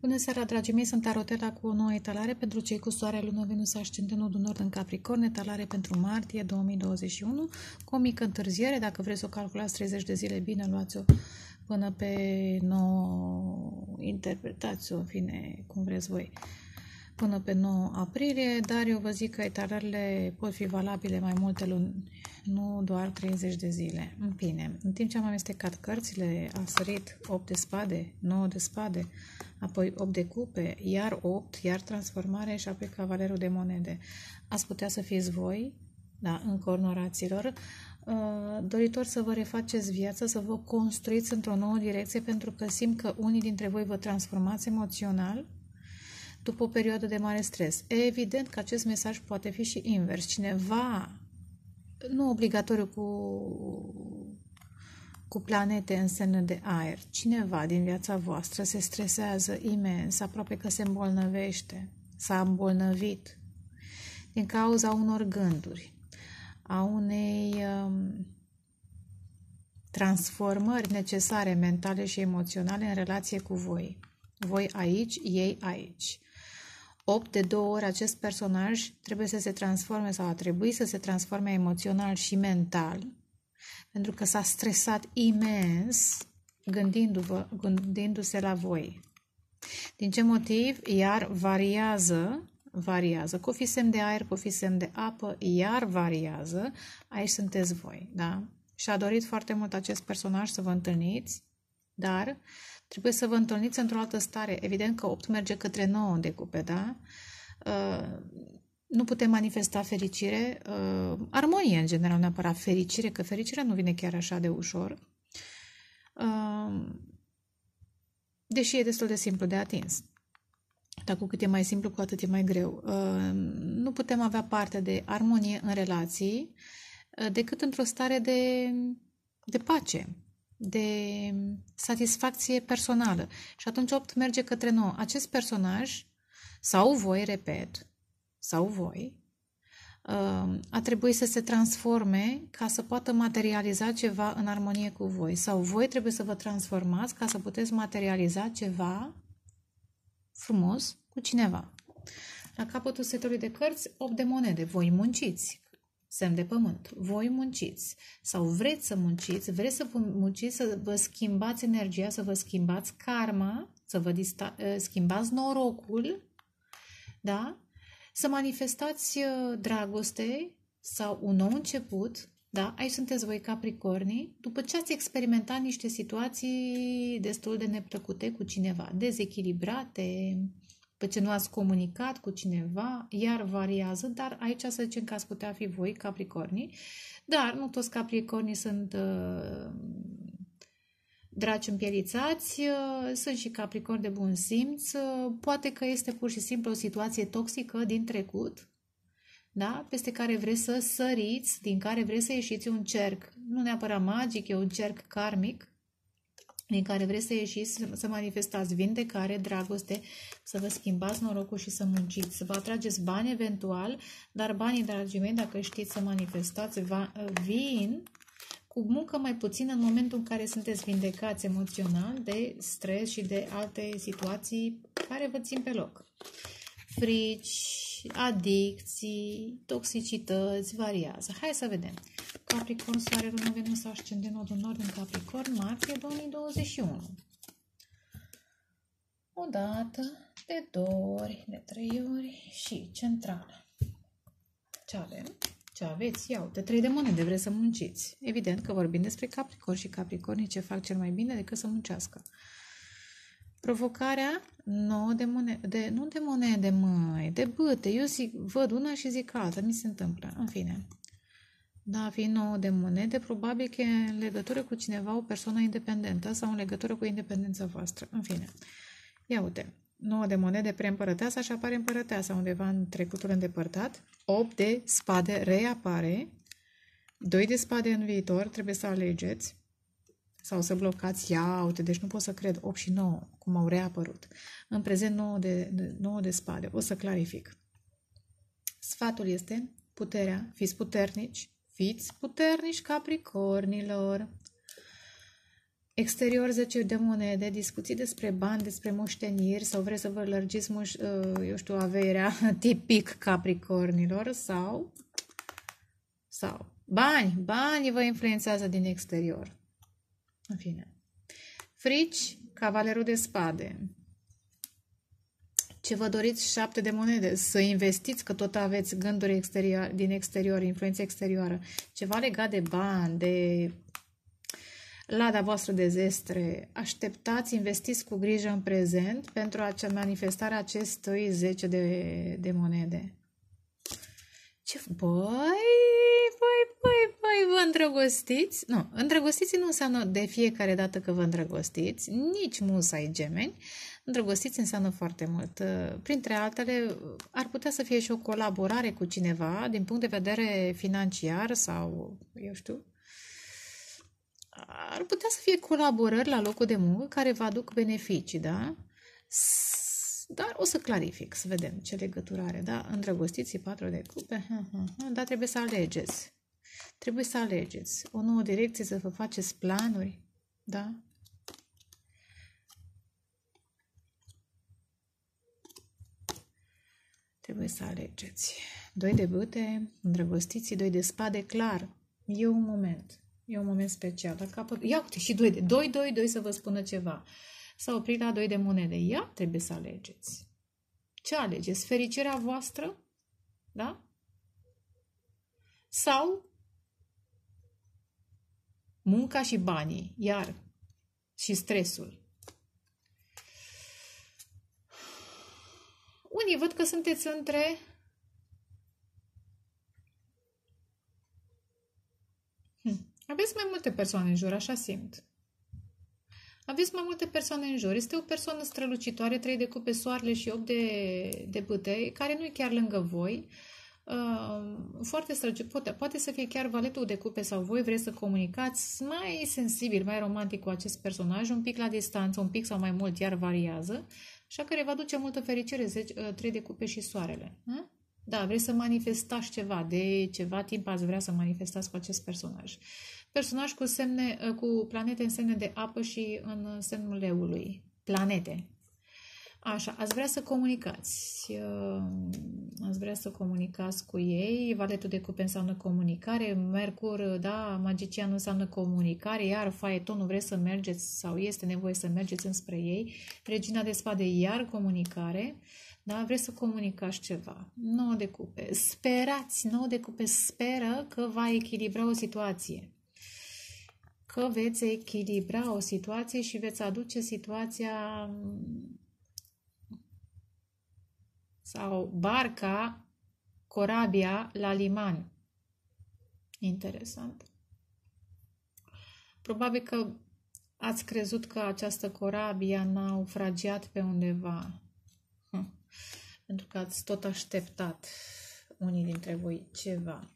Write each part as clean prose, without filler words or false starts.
Bună seara, dragii mei! Sunt tarotera cu o nouă etalare pentru cei cu Soare, Lună, Venus, Ascendent, Nodul Nord în Capricorn, etalare pentru martie 2021, cu o mică întârziere. Dacă vreți să o calculați 30 de zile, bine, luați-o până pe 9, interpretați-o, în fine, cum vreți voi, până pe 9 aprilie, dar eu vă zic că etalările pot fi valabile mai multe luni, nu doar 30 de zile. În fine, în timp ce am amestecat cărțile, a sărit 8 de spade, 9 de spade, apoi 8 de cupe, iar 8, iar transformare și apoi cavalerul de monede. Ați putea să fiți voi, da, încornoraților, doritori să vă refaceți viața, să vă construiți într-o nouă direcție, pentru că simt că unii dintre voi vă transformați emoțional după o perioadă de mare stres. Evident că acest mesaj poate fi și invers. Cineva, nu obligatoriu cu planete în semn de aer, cineva din viața voastră se stresează imens, aproape că se îmbolnăvește, s-a îmbolnăvit din cauza unor gânduri, a unei transformări necesare mentale și emoționale în relație cu voi. Voi aici, ei aici. 8 de 2 ori acest personaj trebuie să se transforme sau a trebuit să se transforme emoțional și mental, pentru că s-a stresat imens gândindu-se la voi. Din ce motiv? Iar variază. Cu fi semn de aer, cu fi semn de apă, iar variază. Aici sunteți voi, da? Și-a dorit foarte mult acest personaj să vă întâlniți, dar trebuie să vă întâlniți într-o altă stare. Evident că 8 merge către 9 de cupe, da? Nu putem manifesta fericire, armonie în general, neapărat fericire, că fericirea nu vine chiar așa de ușor, deși e destul de simplu de atins. Dar cu cât e mai simplu, cu atât e mai greu. Nu putem avea parte de armonie în relații decât într-o stare de pace, de satisfacție personală. Și atunci 8 merge către 9. Acest personaj, sau voi, repet, sau voi, a trebuit să se transforme ca să poată materializa ceva în armonie cu voi. Sau voi trebuie să vă transformați ca să puteți materializa ceva frumos cu cineva. La capătul setului de cărți, 8 de monede. Voi munciți. Semn de pământ. Voi munciți sau vreți să munciți, vreți să munciți, să vă schimbați energia, să vă schimbați karma, să vă schimbați norocul, da? Să manifestați dragoste sau un nou început, da? Aici sunteți voi, Capricornii, după ce ați experimentat niște situații destul de neplăcute cu cineva, dezechilibrate, pe ce nu ați comunicat cu cineva, iar variază, dar aici să zicem că ați putea fi voi, Capricornii, dar nu toți Capricornii sunt draci împielițați, sunt și Capricorni de bun simț, poate că este pur și simplu o situație toxică din trecut, da? Peste care vreți să săriți, din care vreți să ieșiți, un cerc, nu neapărat magic, e un cerc karmic, din care vreți să ieșiți, să manifestați vindecare, dragoste, să vă schimbați norocul și să munciți, să vă atrageți bani eventual, dar banii, dragii mei, dacă știți să manifestați, vin cu muncă mai puțină în momentul în care sunteți vindecați emoțional de stres și de alte situații care vă țin pe loc. Frici, adicții, toxicități, variază. Hai să vedem. Capricorn, Soare, Lună, Venus, Ascendent, Nodul Nord în Capricorn, martie 2021. O dată, de 2 ori, de 3 ori și centrală. Ce avem? Ce aveți? Iau, de 3 de monede, vreți să munciți. Evident că vorbim despre Capricorn și Capricornii ce fac cel mai bine decât să muncească. Provocarea, 9 de monede, nu de monede, măi, de bâte. Eu zic, văd una și zic alta, mi se întâmplă, în fine. Da, fi 9 de monede, probabil că în legătură cu cineva, o persoană independentă sau în legătură cu independența voastră. În fine, ia uite, 9 de monede preîmpărăteasa și apare împărăteasa undeva în trecutul îndepărtat, 8 de spade reapare, 2 de spade în viitor, trebuie să alegeți sau să blocați, ia uite, deci nu pot să cred, 8 și 9, cum au reapărut. În prezent 9 de spade, o să clarific. Sfatul este puterea, fiți puternici, Capricornilor. Exterior 10 de monede, discuții despre bani, despre moșteniri sau vreți să vă lărgiți, eu știu, averea, tipic capricornilor, sau banii vă influențează din exterior. În fine. Frici, cavalerul de spade. Ce vă doriți? 7 de monede. Să investiți, că tot aveți gânduri din exterior, influență exterioară. Ceva legat de bani, de lada voastră de zestre. Așteptați, investiți cu grijă în prezent pentru manifestarea acestui 10 de monede. Ce? Băi, vă îndrăgostiți? Nu, îndrăgostiți nu înseamnă de fiecare dată că vă îndrăgostiți, nici musai gemeni. Îndrăgostiți înseamnă foarte mult. Printre altele, ar putea să fie și o colaborare cu cineva din punct de vedere financiar sau, eu știu, ar putea să fie colaborări la locul de muncă care vă aduc beneficii, da? Dar o să clarific, să vedem ce legătură are, da? Îndrăgostiți, 4 de cupe, dar trebuie să alegeți. Trebuie să alegeți o nouă direcție, să vă faceți planuri, da? Trebuie să alegeți. 2 de bâte, îndrăgostiți, 2 de spade, clar. E un moment. E un moment special. Ia uite și 2 să vă spună ceva. S-a oprit la 2 de monede. Ia, trebuie să alegeți. Ce alegeți? Fericirea voastră? Da? Sau munca și banii, iar și stresul. Unii văd că sunteți între aveți mai multe persoane în jur, așa simt. Aveți mai multe persoane în jur. Este o persoană strălucitoare, 3 de cupe, soarele și 8 de bâte, care nu e chiar lângă voi. Foarte strălucitoare. Poate să fie chiar valetul de cupe sau voi vreți să comunicați mai sensibil, mai romantic cu acest personaj, un pic la distanță, un pic sau mai mult, iar variază. Așa că vă aduce multă fericire, 3 de cupe și soarele. Hă? Da, vreți să manifestați ceva, de ceva timp ați vrea să manifestați cu acest personaj. Personaj cu planete în semne de apă și în semnul leului. Planete. Așa, ați vrea să comunicați. Ați vrea să comunicați cu ei. Valetul de cupe înseamnă comunicare. Mercur, da, magician înseamnă comunicare. Iar faetonul, vreți să mergeți sau este nevoie să mergeți înspre ei. Regina de spade, iar comunicare. Da, vreți să comunicați ceva. 9 de cupe. Sperați, 9 de cupe, speră că va echilibra o situație. Că veți echilibra o situație și veți aduce situația sau barca, corabia la liman. Interesant. Probabil că ați crezut că această corabie a naufragiat pe undeva. Pentru că ați tot așteptat unii dintre voi ceva.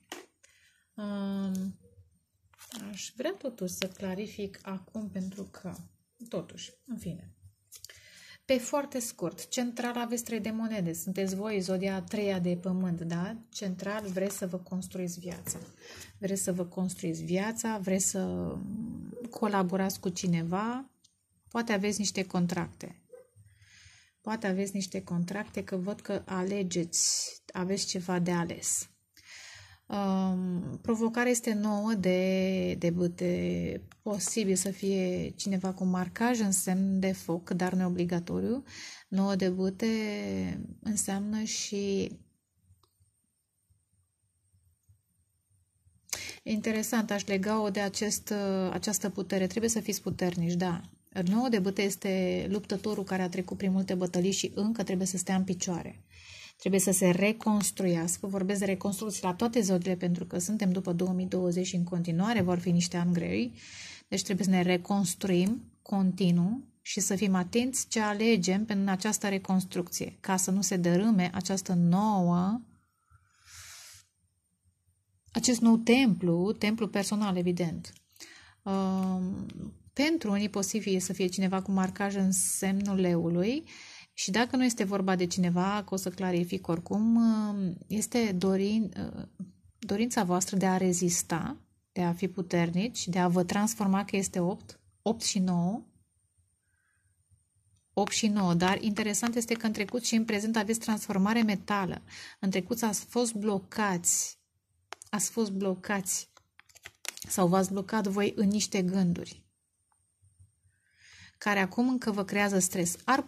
Aș vrea totuși să clarific acum pentru că, totuși, în fine. Pe foarte scurt, central aveți 3 de monede. Sunteți voi, zodia a 3-a de pământ, da? Central, vreți să vă construiți viața. Vreți să vă construiți viața, vreți să colaborați cu cineva. Poate aveți niște contracte. Poate aveți niște contracte, că văd că alegeți, aveți ceva de ales. Provocarea este 9 de bâte. Posibil să fie cineva cu marcaj în semn de foc, dar nu e obligatoriu. 9 de bâte înseamnă și... Interesant, aș lega-o de această putere. Trebuie să fiți puternici, da. 9 de bâte este luptătorul care a trecut prin multe bătălii și încă trebuie să stea în picioare. Trebuie să se reconstruiască. Vorbesc de reconstrucții la toate zodiile pentru că suntem după 2020 și în continuare vor fi niște ani grei. Deci trebuie să ne reconstruim continuu și să fim atenți ce alegem în această reconstrucție ca să nu se dărâme această acest nou templu personal, evident. Pentru unii posibil să fie cineva cu marcaj în semnul leului și dacă nu este vorba de cineva, că o să clarific oricum, este dorința voastră de a rezista, de a fi puternici, de a vă transforma, că este 8, 8 și 9. 8 și 9, dar interesant este că în trecut și în prezent aveți transformare metală. În trecut ați fost blocați. Ați fost blocați sau v-ați blocat voi în niște gânduri care acum încă vă creează stres. Ați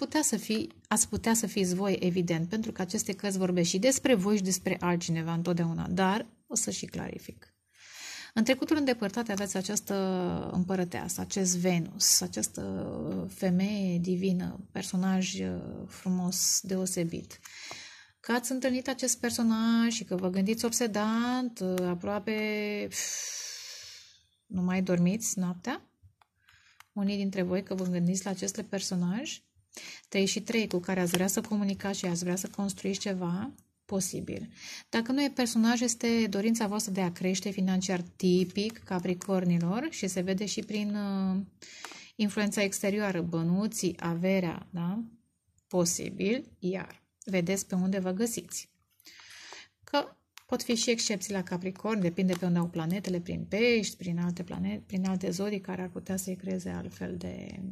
putea să fiți voi, evident, pentru că aceste cărți vorbesc și despre voi și despre altcineva întotdeauna, dar o să și clarific. În trecutul îndepărtat aveți această împărăteasă, acest Venus, această femeie divină, personaj frumos, deosebit. Că ați întâlnit acest personaj și că vă gândiți obsedant, aproape nu mai dormiți noaptea. Unii dintre voi că vă gândiți la acest personaj. 3 și 3 cu care ați vrea să comunicați și ați vrea să construiți ceva posibil. Dacă nu e personaj, este dorința voastră de a crește financiar, tipic capricornilor, și se vede și prin influența exterioară, bănuții, averea, da? Posibil, iar vedeți pe unde vă găsiți. Că pot fi și excepții la Capricorn, depinde pe unde au planetele, prin pești, prin alte zodii care ar putea să-i creeze altfel de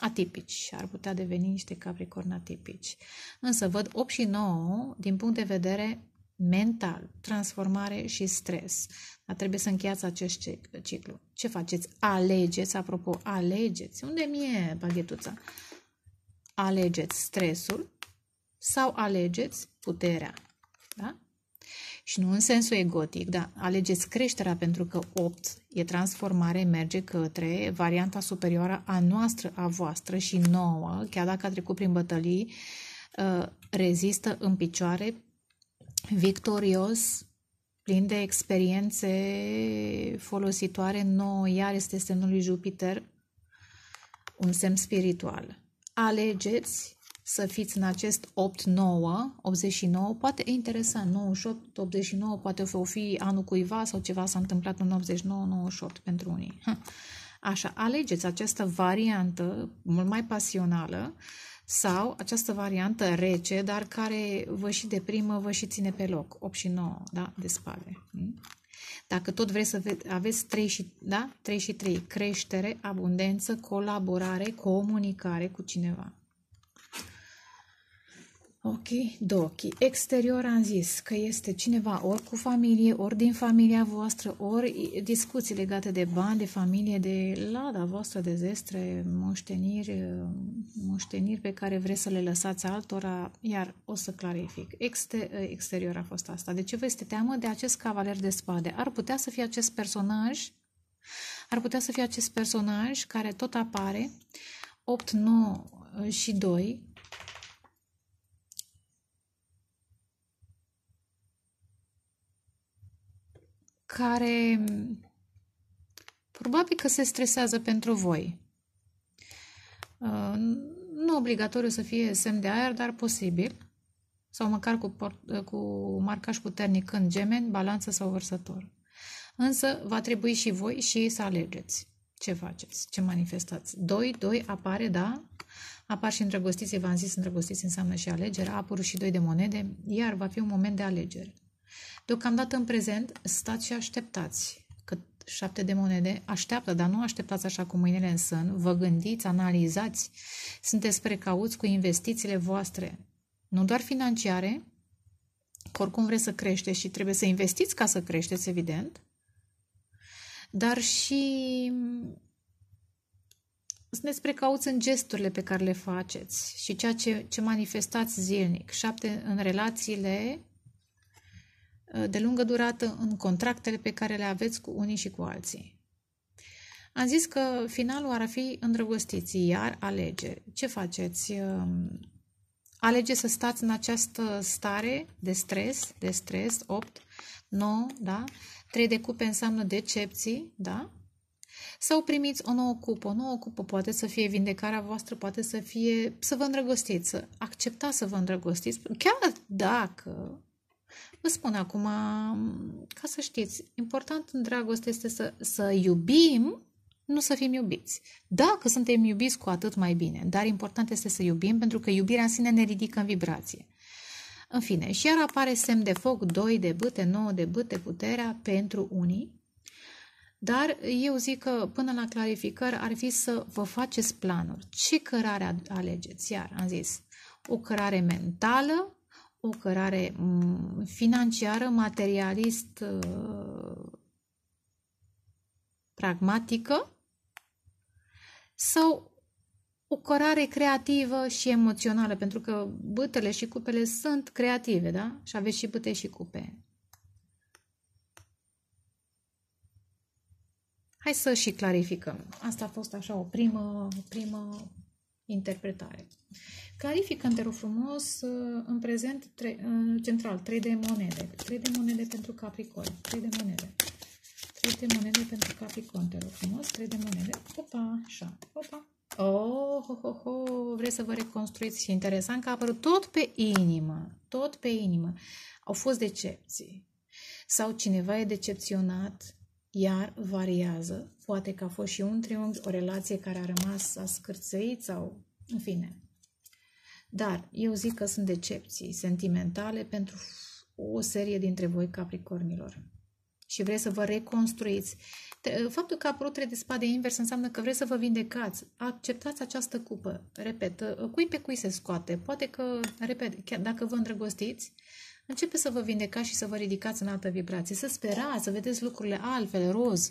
atipici, ar putea deveni niște Capricorn atipici. Însă văd 8 și 9 din punct de vedere mental, transformare și stres. Dar trebuie să încheiați acest ciclu. Ce faceți? Alegeți, apropo, alegeți. Unde mi-e baghetuța? Alegeți stresul sau alegeți puterea. Da? Și nu în sensul egotic, dar alegeți creșterea, pentru că 8 e transformare, merge către varianta superioară a noastră, a voastră, și 9, chiar dacă a trecut prin bătălii, rezistă în picioare, victorios, plin de experiențe folositoare. 9 iar este semnul lui Jupiter, un semn spiritual. Alegeți să fiți în acest 8, 9, 89, poate e interesant, 98, 89, poate o fi anul cuiva sau ceva s-a întâmplat în 89, 98 pentru unii. Așa, alegeți această variantă mult mai pasională sau această variantă rece, dar care vă și deprimă, vă și ține pe loc. 8 și 9, da, de spate. Dacă tot vreți să aveți 3 și, da? 3 și 3, creștere, abundență, colaborare, comunicare cu cineva. Ok, două ochii. Exterior am zis că este cineva ori cu familie, ori din familia voastră, ori discuții legate de bani, de familie, de lada voastră, de zestre, moșteniri pe care vreți să le lăsați altora, iar o să clarific. Exterior a fost asta. De ce vă este teamă de acest cavaler de spade? Ar putea să fie acest personaj care tot apare, 8, 9 și 2, care probabil că se stresează pentru voi. Nu obligatoriu să fie semn de aer, dar posibil. Sau măcar cu marcaj puternic în gemeni, balanță sau vărsător. Însă va trebui și voi și să alegeți ce faceți, ce manifestați. 2 apare, da? Apar și îndrăgostiții, v-am zis, îndrăgostiți înseamnă și alegere. A apărut și 2 de monede, iar va fi un moment de alegere. Deocamdată în prezent stați și așteptați, cât 7 de monede așteaptă, dar nu așteptați așa cu mâinile în sân, vă gândiți, analizați, sunteți precauți cu investițiile voastre, nu doar financiare, că oricum vreți să creșteți și trebuie să investiți ca să creșteți, evident, dar și sunteți precauți în gesturile pe care le faceți și ceea ce manifestați zilnic. 7 în relațiile de lungă durată, în contractele pe care le aveți cu unii și cu alții. Am zis că finalul ar fi îndrăgostiții, iar alegeri. Ce faceți? Alegeți să stați în această stare de stres, 8, 9, da? 3 de cupe înseamnă decepții, da? Sau primiți o nouă cupă. O nouă cupă poate să fie vindecarea voastră, poate să fie să vă îndrăgostiți, să acceptați să vă îndrăgostiți, chiar dacă... Vă spun acum, ca să știți, important în dragoste este să iubim, nu să fim iubiți. Dacă suntem iubiți, cu atât mai bine, dar important este să iubim, pentru că iubirea în sine ne ridică în vibrație. În fine, și iar apare semn de foc, 2 de bâte, 9 de bâte, puterea pentru unii, Dar eu zic că până la clarificări ar fi să vă faceți planuri. Ce cărare alegeți? Iar am zis o cărare mentală, o cărare financiară, materialist, pragmatică sau o cărare creativă și emoțională, pentru că bâtele și cupele sunt creative, da? Și aveți și bâte și cupe. Hai să și clarificăm. Asta a fost așa o primă interpretare. Clarificăm, te rog frumos, în prezent central, 3 de monede. 3 de monede pentru Capricorn. 3 de monede. 3 de monede pentru Capricorn, te rog frumos. 3 de monede. Opa, așa. Opa. Oh, ho, ho, ho. Vreți să vă reconstruiți și interesant că a apărut tot pe inimă. Tot pe inimă. Au fost decepții. Sau cineva e decepționat. Iar variază. Poate că a fost și un triunghi, o relație care a rămas ascârțăit sau, în fine. Dar eu zic că sunt decepții sentimentale pentru o serie dintre voi, Capricornilor. Și vreți să vă reconstruiți. Faptul că a apărut 3 de spade invers înseamnă că vreți să vă vindecați. Acceptați această cupă. Repet, cui pe cui se scoate. Poate că, repet, chiar dacă vă îndrăgostiți, începeți să vă vindecați și să vă ridicați în altă vibrație, să sperați, să vedeți lucrurile altfel, roz.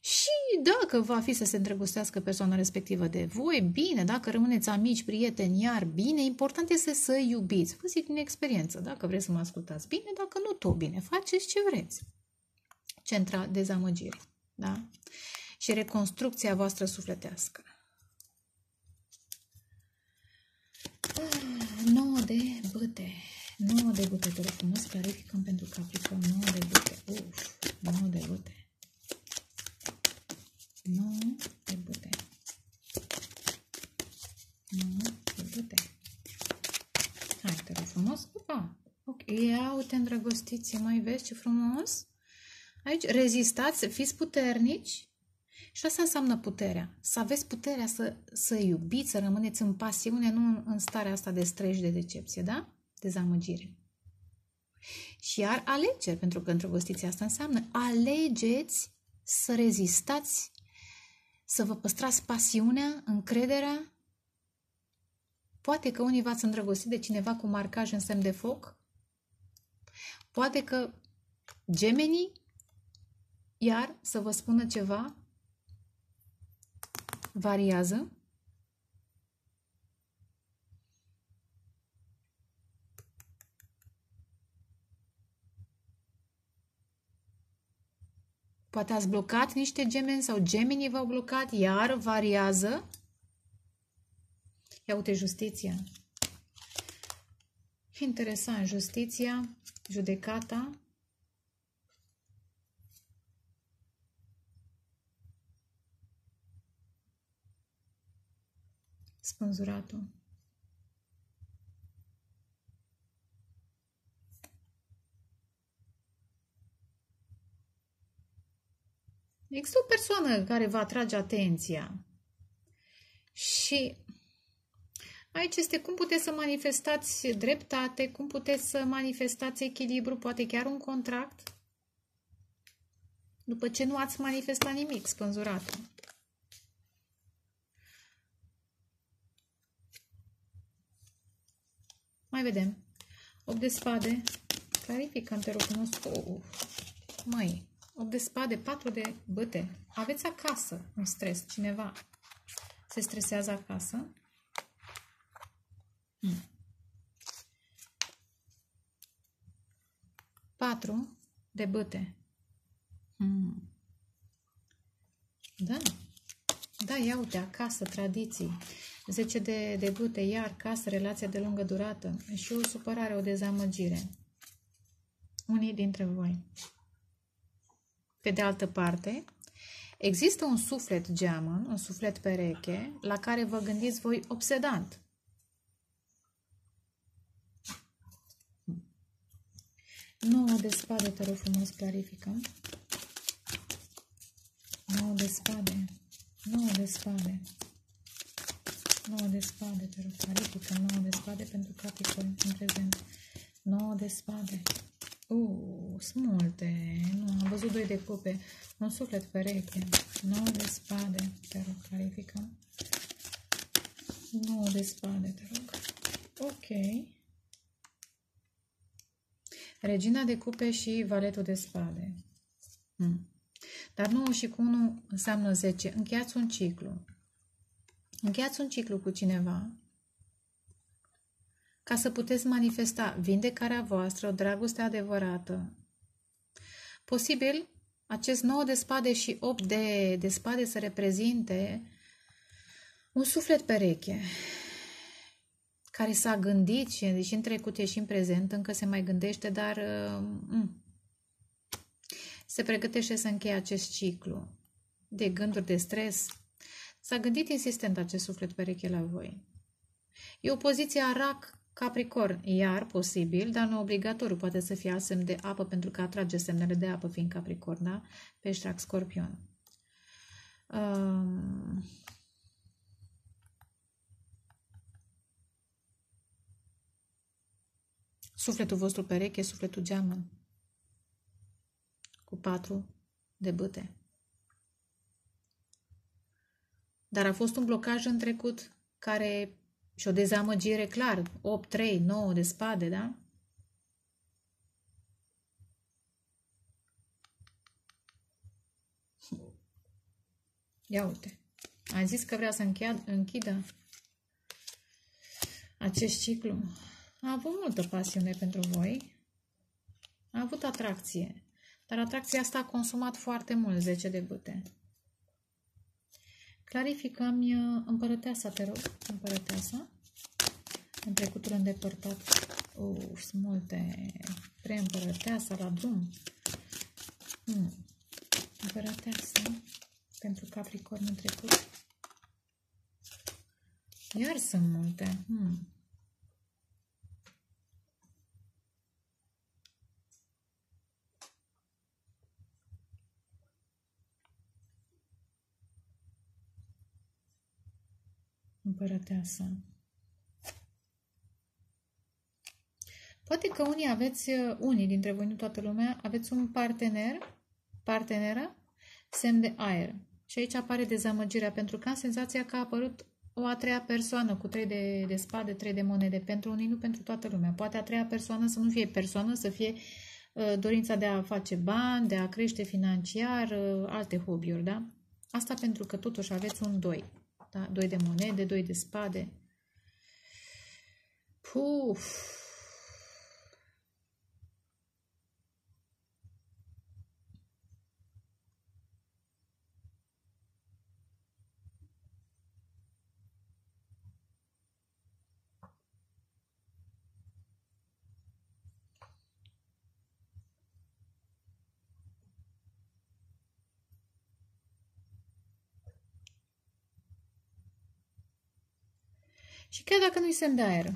Și dacă va fi să se îndrăgostească persoana respectivă de voi, bine, dacă rămâneți amici, prieteni, iar bine, important este să iubiți. Vă zic din experiență, dacă vreți să mă ascultați bine, dacă nu, tot bine, faceți ce vreți. Centra dezamăgire, da? Și reconstrucția voastră sufletească. 9 de bâte. 9 de bâte, te rog frumos, clarificăm pentru Capricorn, 9 de bâte, uf, 9 de bâte, 9 de bâte, 9 de bâte, hai, te rog frumos, opa, ok, ia uite îndrăgostiți, mai vezi ce frumos, aici rezistați, fiți puternici și asta înseamnă puterea, să aveți puterea să iubiți, să rămâneți în pasiune, nu în starea asta de stres și de decepție, da? Dezamăgire. Și iar alegeri, pentru că îndrăgostiția asta înseamnă alegeți să rezistați, să vă păstrați pasiunea, încrederea. Poate că unii v-ați îndrăgostit de cineva cu marcaj în semn de foc. Poate că gemenii, iar să vă spună ceva, variază. Poate ați blocat niște gemeni sau gemenii v-au blocat, iar variază. Ia uite justiția. Interesant, justiția, judecata. Spânzuratul. Există o persoană care vă atrage atenția și aici este cum puteți să manifestați dreptate, cum puteți să manifestați echilibru, poate chiar un contract, după ce nu ați manifestat nimic, spânzuratul. Mai vedem. 8 de spade. Clarificăm, te rog frumos. Măi. 8 de spade, 4 de bâte. Aveți acasă un stres. Cineva se stresează acasă. Hmm. 4 de bâte. Hmm. Da. Da, ia uite, acasă, tradiții. 10 de bâte, iar casă, relație de lungă durată. Și o supărare, o dezamăgire. Unii dintre voi. Pe de altă parte, există un suflet geamăn, un suflet pereche, la care vă gândiți voi obsedant. Nouă de spade, te rog frumos, clarificăm. Nouă de spade, nouă de spade, nouă de spade, te rog, clarificăm. Nouă de spade pentru Capricorn în prezent. Nouă de spade, Sunt multe. Nu, am văzut 2 de cupe. Un suflet pereche. 9 de spade. Te rog, clarificăm. 9 de spade, te rog. Ok. Regina de cupe și valetul de spade. Dar 9 și cu 1 înseamnă 10. Încheiați un ciclu. Încheiați un ciclu cu cineva ca să puteți manifesta vindecarea voastră, o dragoste adevărată. Posibil, acest 9 de spade și 8 de spade să reprezinte un suflet pereche care s-a gândit și în trecut și în prezent, încă se mai gândește, dar se pregătește să încheie acest ciclu de gânduri de stres. S-a gândit insistent acest suflet pereche la voi. E o poziție a rac Capricorn, iar posibil, dar nu obligatoriu, poate să fie alt semn de apă, pentru că atrage semnele de apă, fiind Capricorn, da? Pești, rac, scorpion. Sufletul vostru pereche, sufletul geamăn, cu 4 de bâte. Dar a fost un blocaj în trecut care... Și o dezamăgire, clar, 8, 3, 9 de spade, da? Ia uite, a zis că vrea să închidă acest ciclu. A avut multă pasiune pentru voi, a avut atracție, dar atracția asta a consumat foarte mult, 10 de bâte. Clarificăm-i împărăteasa, te rog, împărăteasa, în trecutul îndepărtat. Sunt multe, preîmpărăteasa la drum. Împărăteasa pentru Capricorn în trecut. Iar sunt multe. Împărăteasa. Poate că unii dintre voi, nu toată lumea, aveți un parteneră, semn de aer. Și aici apare dezamăgirea, pentru că am senzația că a apărut o a treia persoană cu 3 de spade, 3 de monede. Pentru unii, nu pentru toată lumea. Poate a treia persoană să nu fie persoană, să fie dorința de a face bani, de a crește financiar, alte hobby-uri, da? Asta pentru că totuși aveți un 2. Da? 2 de monede, 2 de spade. Puf! Și chiar dacă nu-i semn de aer.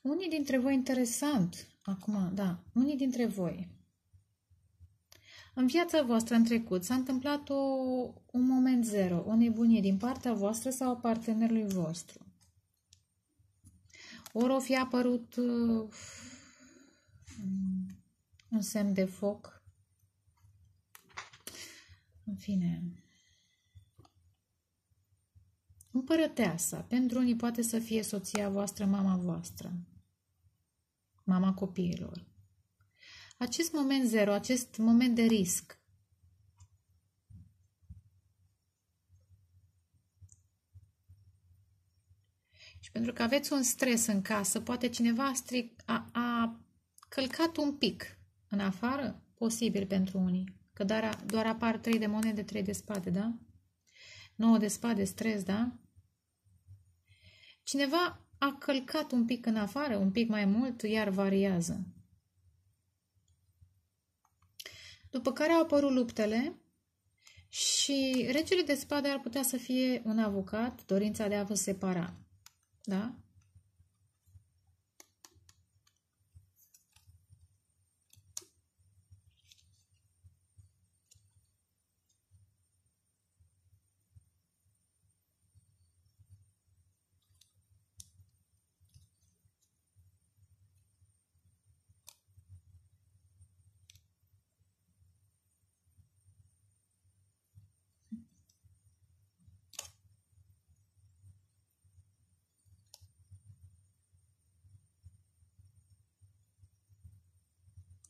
Unii dintre voi, interesant, acum, da, unii dintre voi, în viața voastră, în trecut, s-a întâmplat un moment zero, o nebunie din partea voastră sau a partenerului vostru. Ori o fi apărut un semn de foc. În fine... Împărăteasa, pentru unii poate să fie soția voastră, mama voastră, mama copiilor. Acest moment zero, acest moment de risc, și pentru că aveți un stres în casă, poate cineva a călcat un pic în afară, posibil pentru unii, că doar apar 3 de monede, 3 de spade, da? 9 de spade, stres, da? Cineva a călcat un pic în afară, un pic mai mult, iar variază. După care au apărut luptele și regele de spade ar putea să fie un avocat, dorința de a vă separa. Da?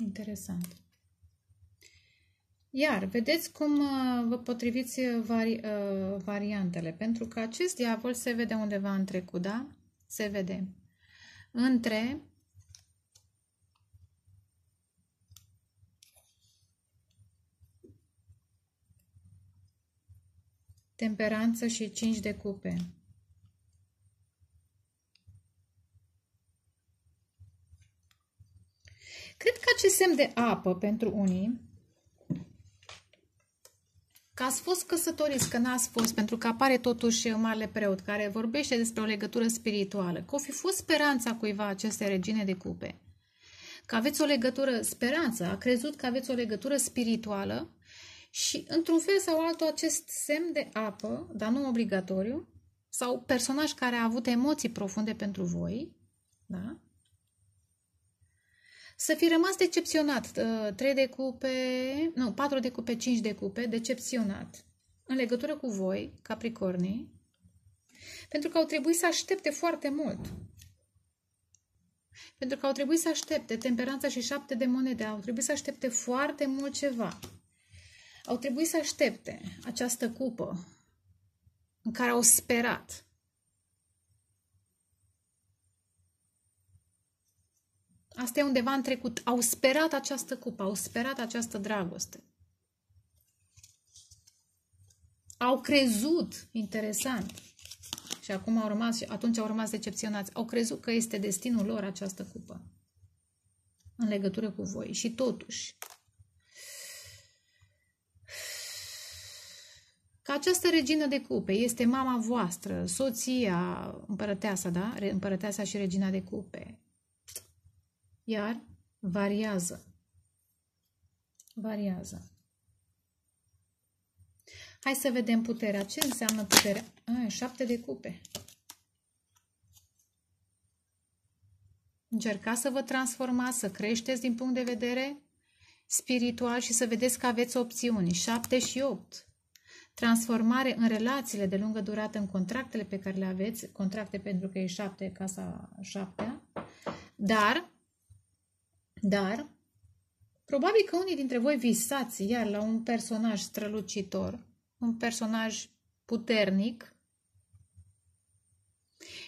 Interesant. Iar vedeți cum vă potriviți variantele, pentru că acest diavol se vede undeva în trecut, da? Se vede între temperanță și 5 de cupe. Cred că acest semn de apă pentru unii, că ați fost căsătoriți, că n-ați fost, pentru că apare totuși Marele Preot care vorbește despre o legătură spirituală, că o fi fost speranța cuiva aceste regine de cupe, că aveți o legătură, speranța, a crezut că aveți o legătură spirituală și într-un fel sau altul acest semn de apă, dar nu obligatoriu, sau personaj care a avut emoții profunde pentru voi, da? Să fi rămas decepționat, 3 de cupe, nu, 4 de cupe, 5 de cupe, decepționat în legătură cu voi, Capricornii, pentru că au trebuit să aștepte foarte mult. Pentru că au trebuit să aștepte temperanța și 7 de monede, au trebuit să aștepte foarte mult ceva. Au trebuit să aștepte această cupă în care au sperat. Asta e undeva în trecut. Au sperat această cupă, au sperat această dragoste. Au crezut, interesant, și acum au rămas, și atunci au rămas decepționați, au crezut că este destinul lor această cupă în legătură cu voi. Și totuși, că această regină de cupe este mama voastră, soția, împărăteasa, da? Împărăteasa și regina de cupe. Iar variază. Variază. Hai să vedem puterea. Ce înseamnă puterea? 7 de cupe. Încercați să vă transformați, să creșteți din punct de vedere spiritual și să vedeți că aveți opțiuni. 7 și 8. Transformare în relațiile de lungă durată, în contractele pe care le aveți. Contracte pentru că e 7, casa 7-a. Dar, probabil că unii dintre voi visați iar la un personaj strălucitor, un personaj puternic.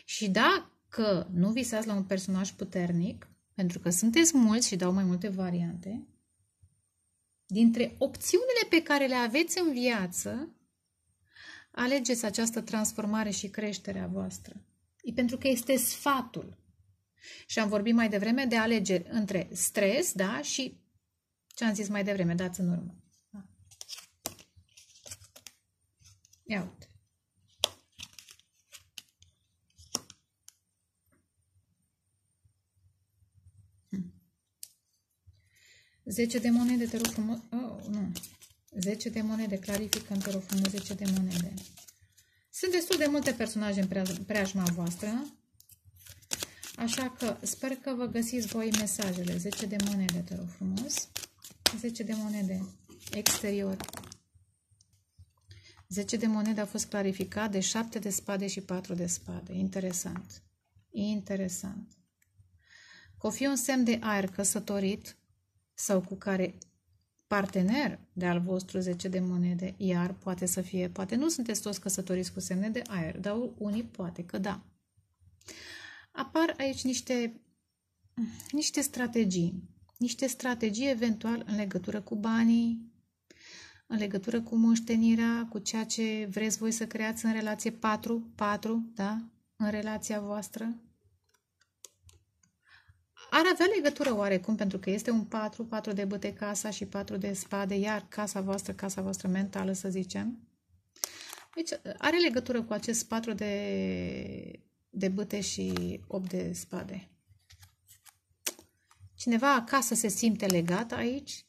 Și dacă nu visați la un personaj puternic, pentru că sunteți mulți și dau mai multe variante, dintre opțiunile pe care le aveți în viață, alegeți această transformare și creșterea voastră. E pentru că este sfatul. Și am vorbit mai devreme de alegeri între stres, da, și ce am zis mai devreme, dați în urmă. Da. Ia uite. Hmm. 10 de monede, te rog frumos. Oh, nu. 10 de monede, clarificăm, te rog frumos, 10 de monede. Sunt destul de multe personaje în preajma voastră. Așa că sper că vă găsiți voi mesajele. 10 de monede, te rog frumos. 10 de monede exterior. 10 de monede a fost clarificat de 7 de spade și 4 de spade. Interesant. Interesant. Că o fi un semn de aer căsătorit sau cu care partener de al vostru, 10 de monede, iar poate să fie, poate nu sunteți toți căsătoriți cu semne de aer, dar unii poate că da. Apar aici niște strategii. Niște strategii eventual în legătură cu banii, în legătură cu moștenirea, cu ceea ce vreți voi să creați în relație 4-4, da? În relația voastră. Ar avea legătură oarecum, pentru că este un 4, 4 de bâte casa și 4 de spade, iar casa voastră mentală, să zicem. Deci are legătură cu acest 4 de bâte și 8 de spade. Cineva acasă se simte legat aici,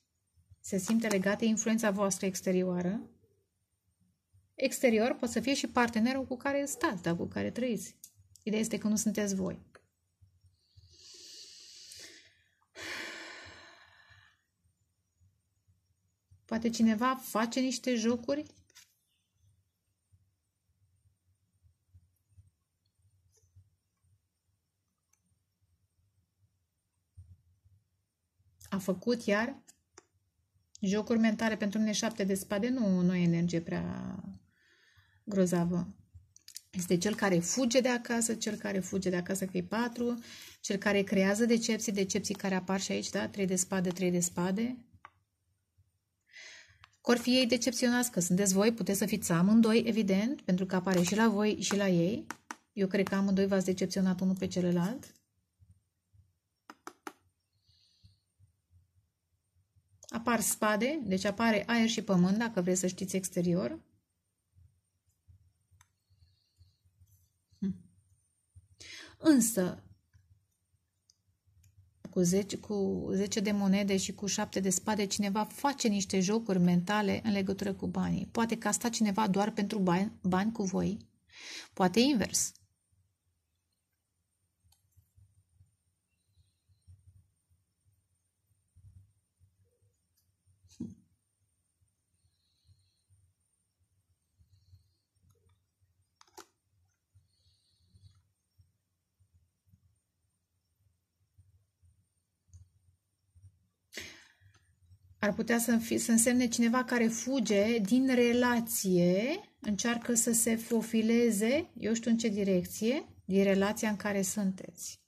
se simte legat de influența voastră exterioară. Exterior poate să fie și partenerul cu care stați, dar cu care trăiți. Ideea este că nu sunteți voi. Poate cineva face niște jocuri. A a făcut iar jocuri mentale. Pentru mine 7 de spade nu e energie prea grozavă. Este cel care fuge de acasă, cel care fuge de acasă, că e 4, cel care creează decepții, decepții care apar și aici, da? 3 de spade, 3 de spade. Cor fi ei decepționați, că sunteți voi, puteți să fiți amândoi, evident, pentru că apare și la voi și la ei. Eu cred că amândoi v-ați decepționat unul pe celălalt. Apar spade, deci apare aer și pământ, dacă vreți să știți exterior. Însă, cu 10 de monede și cu 7 de spade, cineva face niște jocuri mentale în legătură cu banii. Poate că a stat cineva doar pentru bani cu voi. Poate invers. Ar putea să însemne cineva care fuge din relație, încearcă să se fofileze, eu știu în ce direcție, din relația în care sunteți.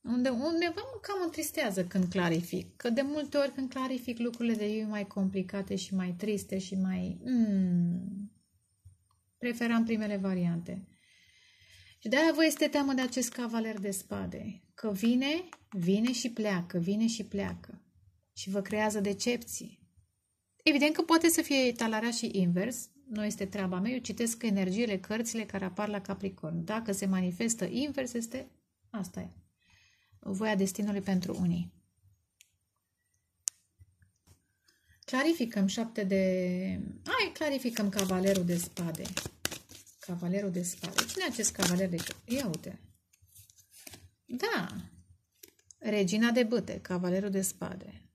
Undeva mă cam întristează când clarific, că de multe ori când clarific lucrurile de eu mai complicate și mai triste și mai... Preferam primele variante. Și de-aia vă este teamă de acest cavaler de spade. Că vine și pleacă, vine și pleacă. Și vă creează decepții. Evident că poate să fie talarea și invers. Nu este treaba mea. Eu citesc energiile, cărțile care apar la Capricorn. Dacă se manifestă invers, este asta e. Voia destinului pentru unii. Clarificăm 7 de... Hai, clarificăm cavalerul de spade. Cavalerul de spade. Cine e acest cavaler de spade? Ia uite. Da. Regina de bâte, cavalerul de spade.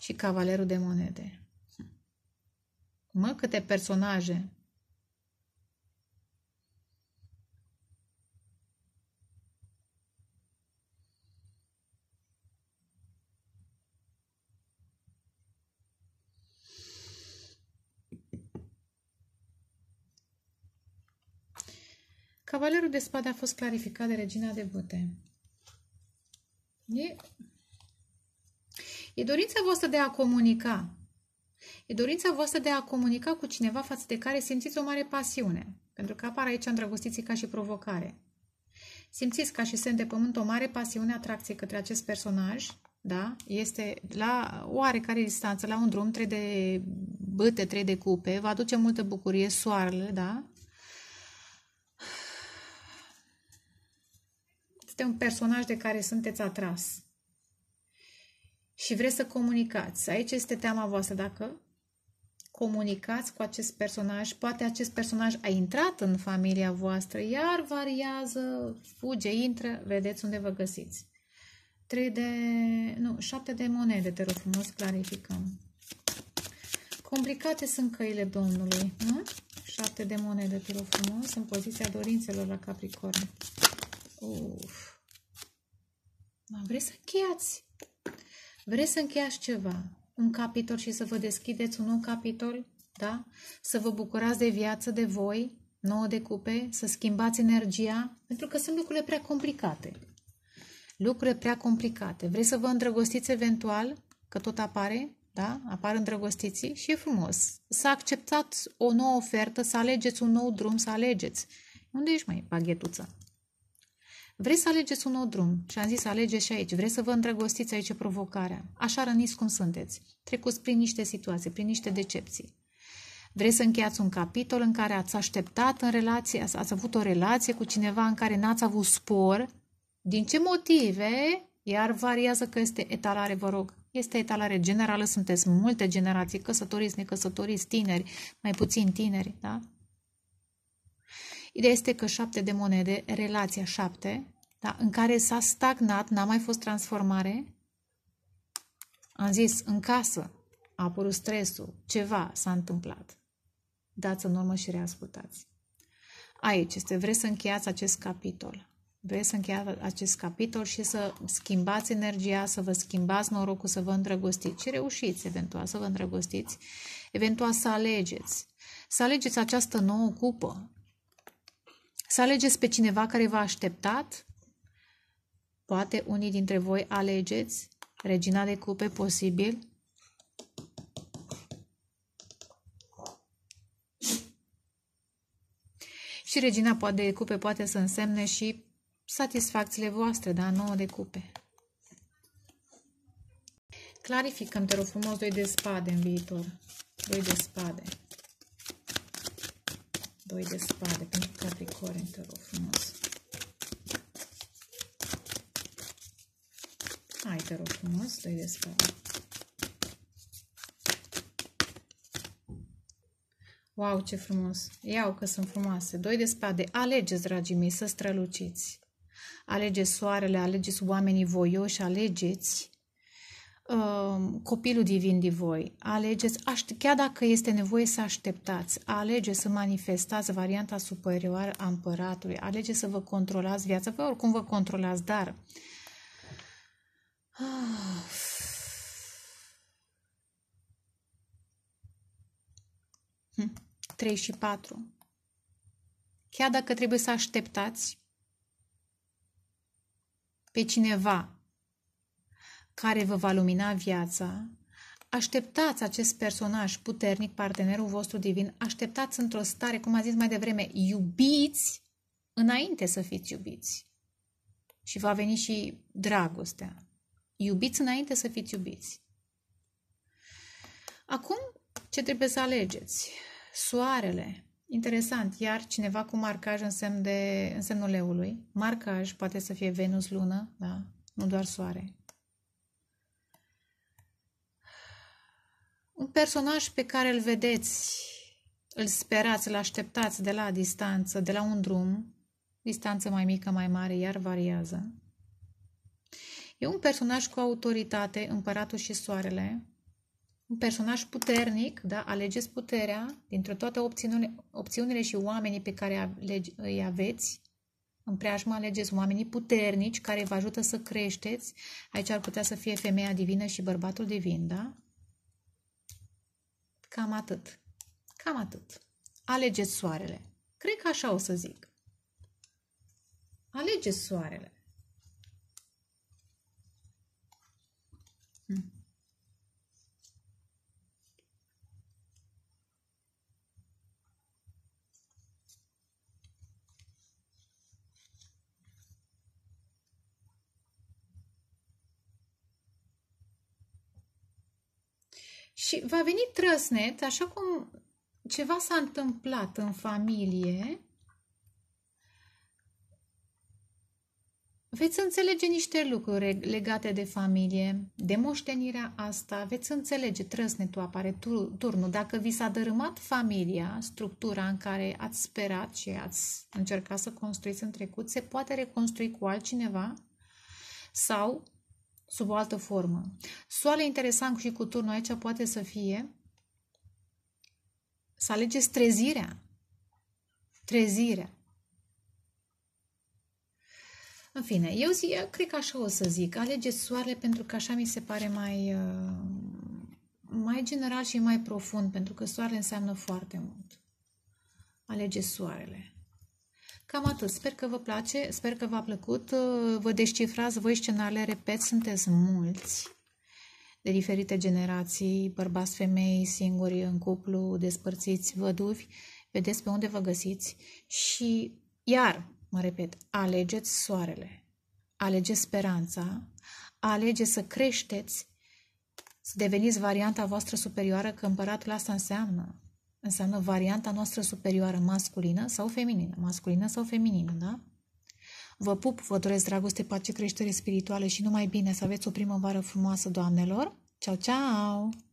Și cavalerul de monede. Mă, câte personaje. Cavalerul de spade a fost clarificat de Regina de bâte. E dorința voastră de a comunica. E dorința voastră de a comunica cu cineva față de care simțiți o mare pasiune. Pentru că apar aici îndrăgostiții ca și provocare. Simțiți ca și semn de pământ o mare pasiune, atracție către acest personaj. Da? Este la oarecare distanță, la un drum, 3 de bâte, 3 de cupe. Vă aduce multă bucurie, soarele, da? Este un personaj de care sunteți atras și vreți să comunicați. Aici este teama voastră, dacă comunicați cu acest personaj. Poate acest personaj a intrat în familia voastră, iar variază, fuge, intră, vedeți unde vă găsiți. 7 de monede, te rog frumos, clarificăm. Complicate sunt căile Domnului, nu? 7 de monede, te rog frumos, în poziția dorințelor la Capricorn. Uf. Vreți să încheiați? Vreți să încheiați ceva? Un capitol și să vă deschideți un nou capitol? Da? Să vă bucurați de viață, de voi, 9 de cupe, să schimbați energia, pentru că sunt lucrurile prea complicate. Lucrurile prea complicate. Vreți să vă îndrăgostiți eventual, că tot apare, da? Apar îndrăgostiții și e frumos. Să acceptați o nouă ofertă, să alegeți un nou drum, să alegeți. Unde ești, mai baghetuță? Vreți să alegeți un nou drum și am zis să alegeți și aici. Vreți să vă îndrăgostiți, aici provocarea. Așa răniți cum sunteți. Trecuți prin niște situații, prin niște decepții. Vreți să încheiați un capitol în care ați așteptat în relație, ați avut o relație cu cineva în care n-ați avut spor. Din ce motive? Iar variază că este etalare, vă rog. Este etalare generală, sunteți multe generații, căsătoriți, necăsătoriți, tineri, mai puțin tineri, da? Ideea este că 7 de monede, relația 7, da? În care s-a stagnat, n-a mai fost transformare. Am zis, în casă a apărut stresul, ceva s-a întâmplat. Dați în urmă și reascultați. Aici este, vreți să încheiați acest capitol. Vreți să încheiați acest capitol și să schimbați energia, să vă schimbați norocul, să vă îndrăgostiți și reușiți eventual să vă îndrăgostiți, eventual să alegeți. Să alegeți această nouă cupă, să alegeți pe cineva care v-a așteptat, poate unii dintre voi alegeți regina de cupe, posibil. Și regina de cupe poate să însemne și satisfacțiile voastre, da? 9 de cupe. Clarificăm, te rog frumos, 2 de spade în viitor. 2 de spade. 2 de spade pentru Capricorn, te rog frumos. Hai, te rog frumos, 2 de spade. Wow, ce frumos! Iau că sunt frumoase. 2 de spade. Alegeți, dragii mei, să străluciți. Alegeți soarele, alegeți oamenii voioși, alegeți copilul divin din voi. Alegeți, chiar dacă este nevoie să așteptați, alegeți să manifestați varianta superioară a împăratului, alegeți să vă controlați viața, pe oricum vă controlați, dar... Hmm. 3 și 4. Chiar dacă trebuie să așteptați pe cineva care vă va lumina viața, așteptați acest personaj puternic, partenerul vostru divin, așteptați într-o stare, cum am zis mai devreme, iubiți înainte să fiți iubiți. Și va veni și dragostea. Iubiți înainte să fiți iubiți. Acum, ce trebuie să alegeți? Soarele. Interesant. Iar cineva cu marcaj în semnul leului. Marcaj poate să fie Venus, lună, da? Nu doar soare. Un personaj pe care îl vedeți, îl sperați, îl așteptați de la distanță, de la un drum, distanță mai mică, mai mare, iar variază. E un personaj cu autoritate, împăratul și soarele. Un personaj puternic, da? Alegeți puterea dintre toate opțiunile și oamenii pe care îi aveți. În preajmă alegeți oamenii puternici care vă ajută să creșteți. Aici ar putea să fie femeia divină și bărbatul divin, da? Cam atât. Cam atât. Alegeți soarele. Cred că așa o să zic. Alegeți soarele. Și va veni trăsnet, așa cum ceva s-a întâmplat în familie, veți înțelege niște lucruri legate de familie, de moștenirea asta, veți înțelege, trăsnetul apare, turnul. Dacă vi s-a dărâmat familia, structura în care ați sperat și ați încercat să construiți în trecut, se poate reconstrui cu altcineva sau... sub o altă formă. Soarele interesant și cu turnul aici poate să fie să alegeți trezirea. Trezirea. În fine, eu cred că așa o să zic. Alegeți soarele pentru că așa mi se pare mai general și mai profund, pentru că soarele înseamnă foarte mult. Alegeți soarele. Cam atât. Sper că vă place, sper că v-a plăcut. Vă descifrați voi scenariile, repet, sunteți mulți de diferite generații, bărbați, femei, singuri, în cuplu, despărțiți, văduvi. Vedeți pe unde vă găsiți și, iar, mă repet, alegeți soarele, alegeți speranța, alegeți să creșteți, să deveniți varianta voastră superioară, că împăratul asta înseamnă. Înseamnă varianta noastră superioară, masculină sau feminină. Masculină sau feminină, da? Vă pup, vă doresc dragoste, pace, creștere spirituală și numai bine. Să aveți o primăvară frumoasă, doamnelor. Ceau, ceau!